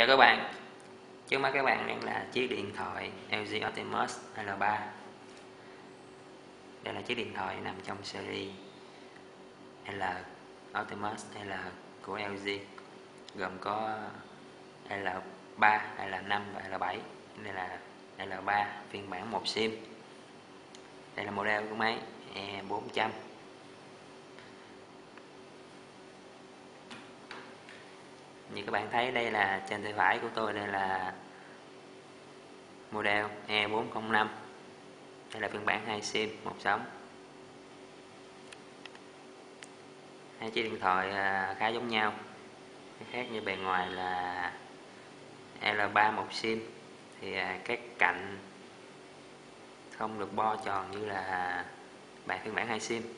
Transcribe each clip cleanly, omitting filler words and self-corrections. Chào các bạn, trước mắt các bạn đang là chiếc điện thoại LG Optimus L3. Đây là chiếc điện thoại nằm trong series L Optimus L của LG, gồm có L3, L5 và L7. Đây là L3 phiên bản 1 SIM. Đây là model của máy E400. Như các bạn thấy, đây là trên tay phải của tôi, đây là model E405. Đây là phiên bản 2 SIM, 1 sóng. Hai chiếc điện thoại khá giống nhau. Cái khác như bề ngoài là L3 1 SIM thì các cạnh không được bo tròn như là bản phiên bản 2 SIM.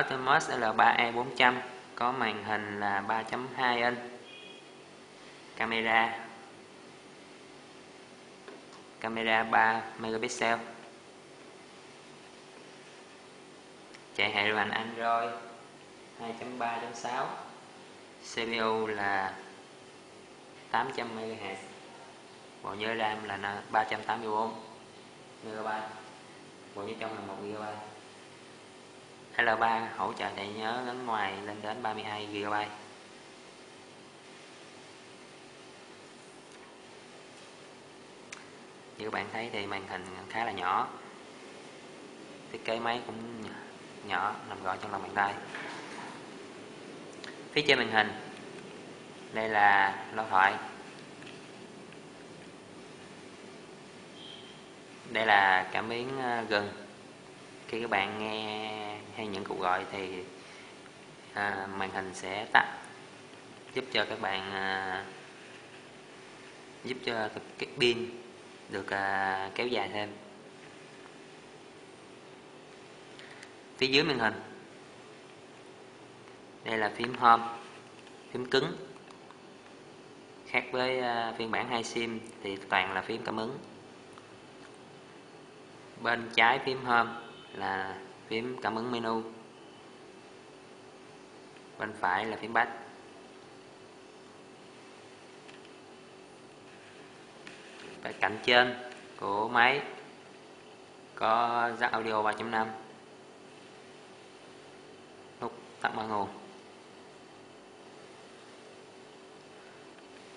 Optimus L3 E400 có màn hình là 3.2 inch, camera 3 megapixel, chạy hệ điều hành Android 2.3.6, CPU là 800 MHz, bộ nhớ RAM là 384 MB, bộ nhớ trong là 1 GB. L3 hỗ trợ thẻ nhớ gắn ngoài lên đến 32 GB. Như các bạn thấy thì màn hình khá là nhỏ, thiết kế máy cũng nhỏ, nằm gọn trong lòng bàn tay. Phía trên màn hình đây là loa thoại, đây là cảm biến gần. Khi các bạn nghe hay những cuộc gọi thì màn hình sẽ tắt, giúp cho các bạn giúp cho cái pin được kéo dài thêm. Phía dưới màn hình đây là phím home, phím cứng. Khác với phiên bản 2 SIM thì toàn là phím cảm ứng. Bên trái phím home là phím cảm ứng menu, bên phải là phím back. Bên cạnh trên của máy có jack audio 3.5, nút tắt mở nguồn.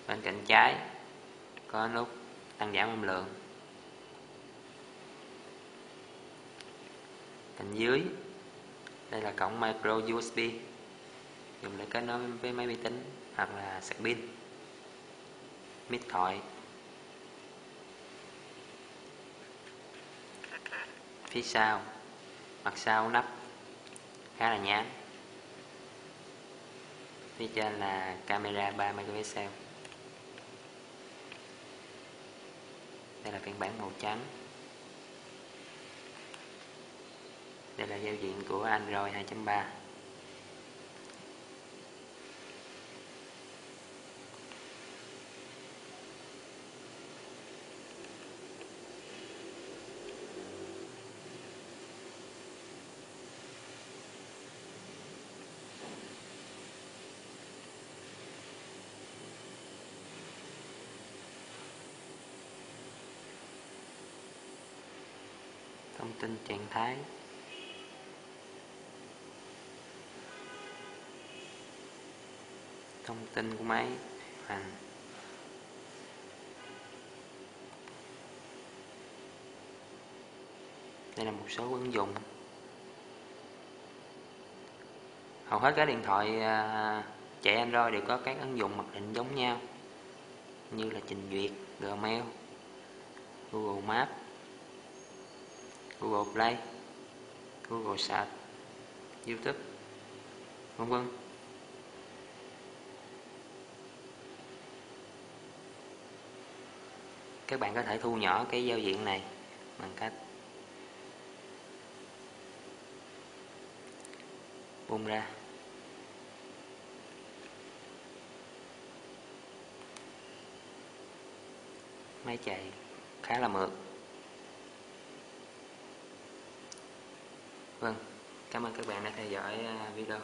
Bên cạnh trái có nút tăng giảm âm lượng. Cạnh dưới đây là cổng micro USB dùng để kết nối với máy vi tính hoặc là sạc pin, mic thoại. Phía sau, mặt sau nắp khá là nhán. Phía trên là camera 3 megapixel. Đây là phiên bản màu trắng. Đây là giao diện của Android 2.3. Thông tin trạng thái. Thông tin của máy hành. Đây là một số ứng dụng. Hầu hết các điện thoại chạy Android đều có các ứng dụng mặc định giống nhau, như là trình duyệt, Gmail, Google Maps, Google Play, Google Search, YouTube, v.v. Các bạn có thể thu nhỏ cái giao diện này bằng cách bung ra. Máy chạy khá là mượt. Vâng. Cảm ơn các bạn đã theo dõi video.